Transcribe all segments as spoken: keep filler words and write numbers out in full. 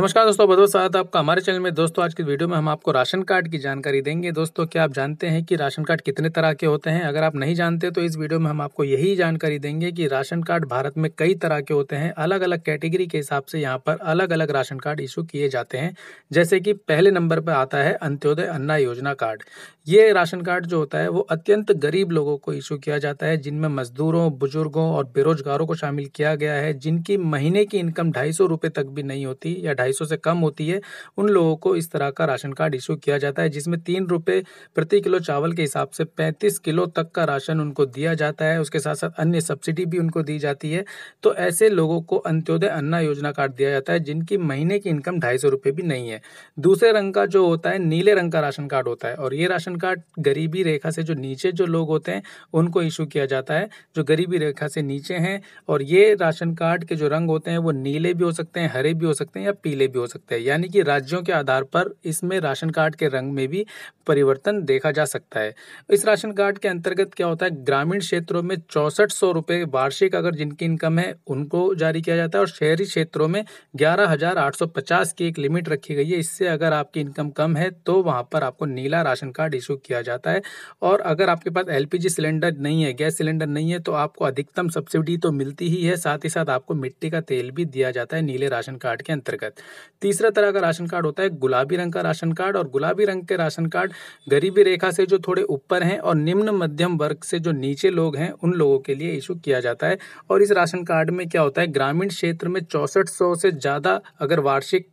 नमस्कार दोस्तों, बहुत बहुत स्वागत है आपका हमारे चैनल में। दोस्तों आज की वीडियो में हम आपको राशन कार्ड की जानकारी देंगे। दोस्तों क्या आप जानते हैं कि राशन कार्ड कितने तरह के होते हैं? अगर आप नहीं जानते तो इस वीडियो में हम आपको यही जानकारी देंगे कि राशन कार्ड भारत में कई तरह के होते हैं। अलग अलग कैटेगरी के हिसाब से यहाँ पर अलग अलग राशन कार्ड इशू किए जाते हैं। जैसे कि पहले नंबर पर आता है अंत्योदय अन्ना योजना कार्ड। ये राशन कार्ड जो होता है वो अत्यंत गरीब लोगों को इशू किया जाता है, जिनमें मजदूरों, बुजुर्गों और बेरोजगारों को शामिल किया गया है, जिनकी महीने की इनकम ढाई सौ रुपये तक भी नहीं होती या ढाई सौ से कम होती है। उन लोगों को इस तरह का राशन कार्ड इशू किया जाता है, जिसमें तीन रुपये प्रति किलो चावल के हिसाब से पैंतीस किलो तक का राशन उनको दिया जाता है। उसके साथ साथ अन्य सब्सिडी भी उनको दी जाती है। तो ऐसे लोगों को अंत्योदय अन्ना योजना कार्ड दिया जाता है, जिनकी महीने की इनकम ढाई सौ रुपये भी नहीं है। दूसरे रंग का जो होता है नीले रंग का राशन कार्ड होता है, और ये राशन कार्ड गरीबी रेखा से जो नीचे जो लोग होते हैं उनको इशू किया जाता है, जो गरीबी रेखा से नीचे हैं। और ये राशन कार्ड के जो रंग होते हैं वो नीले भी हो सकते हैं, हरे भी हो सकते हैं या पीले भी हो सकते हैं। यानी कि राज्यों के आधार पर इसमें राशन कार्ड के रंग में भी परिवर्तन देखा जा सकता है। इस राशन कार्ड के अंतर्गत क्या होता है, ग्रामीण क्षेत्रों में चौंसठ सौ रुपये वार्षिक अगर जिनकी इनकम है उनको जारी किया जाता है, और शहरी क्षेत्रों में ग्यारह हजार आठ सौ पचास की एक लिमिट रखी गई है। इससे अगर आपकी इनकम कम है तो वहाँ पर आपको नीला राशन कार्ड इशू किया जाता है। और अगर आपके पास एलपीजी सिलेंडर नहीं है, गैस सिलेंडर नहीं है, तो आपको अधिकतम सब्सिडी तो मिलती ही है, साथ ही साथ आपको मिट्टी का तेल भी दिया जाता है नीले राशन कार्ड के अंतर्गत। तीसरा तरह का राशन कार्ड होता है गुलाबी रंग का राशन कार्ड, और गुलाबी रंग के राशन कार्ड गरीबी रेखा से जो थोड़े ऊपर हैं और निम्न मध्यम वर्ग से जो नीचे लोग हैं उन लोगों के लिए इशू किया जाता है। और इस राशन कार्ड में क्या होता है, ग्रामीण क्षेत्र में चौंसठ सौ से ज़्यादा अगर वार्षिक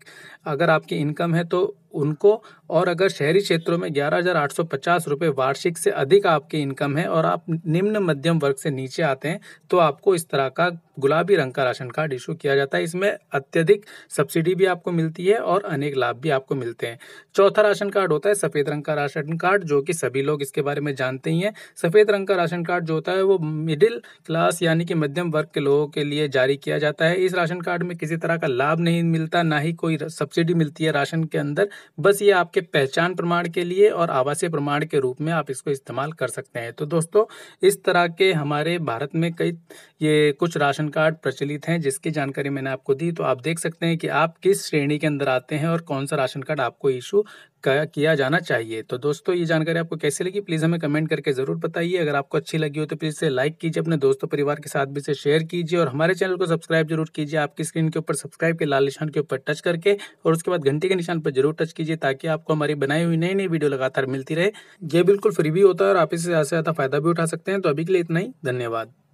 अगर आपकी इनकम है तो उनको, और अगर शहरी क्षेत्रों में ग्यारह हज़ार आठ सौ पचास रुपये वार्षिक से अधिक आपकी इनकम है और आप निम्न मध्यम वर्ग से नीचे आते हैं तो आपको इस तरह का गुलाबी रंग का राशन कार्ड इशू किया जाता है। इसमें अत्यधिक सब्सिडी भी आपको मिलती है और अनेक लाभ भी आपको मिलते हैं। चौथा राशन कार्ड होता है सफ़ेद रंग का राशन कार्ड, जो कि सभी लोग इसके बारे में जानते ही हैं। सफ़ेद रंग का राशन कार्ड जो होता है वो मिडिल क्लास यानी कि मध्यम वर्ग के लोगों के लिए जारी किया जाता है। इस राशन कार्ड में किसी तरह का लाभ नहीं मिलता, ना ही कोई सब्सिडी मिलती है राशन के अंदर। बस ये आपके पहचान प्रमाण के लिए और आवासीय प्रमाण के रूप में आप इसको इस्तेमाल कर सकते हैं। तो दोस्तों इस तरह के हमारे भारत में कई ये कुछ राशन कार्ड प्रचलित हैं, जिसकी जानकारी मैंने आपको दी। तो आप देख सकते हैं कि आप किस श्रेणी के अंदर आते हैं और कौन सा राशन कार्ड आपको इशू किया जाना चाहिए। तो दोस्तों ये जानकारी आपको कैसे लगी प्लीज़ हमें कमेंट करके ज़रूर बताइए। अगर आपको अच्छी लगी हो तो प्लीज़ इसे लाइक कीजिए, अपने दोस्तों परिवार के साथ भी इसे शेयर कीजिए, और हमारे चैनल को सब्सक्राइब जरूर कीजिए। आपकी स्क्रीन के ऊपर सब्सक्राइब के लाल निशान के ऊपर टच करके और उसके बाद घंटे के निशान पर जरूर टच कीजिए, ताकि आपको हमारी बनाई हुई नई नई वीडियो लगातार मिलती रहे। ये बिल्कुल फ्री भी होता है और आप इससे ज़्यादा से ज़्यादा फायदा भी उठा सकते हैं। तो अभी के लिए इतना ही, धन्यवाद।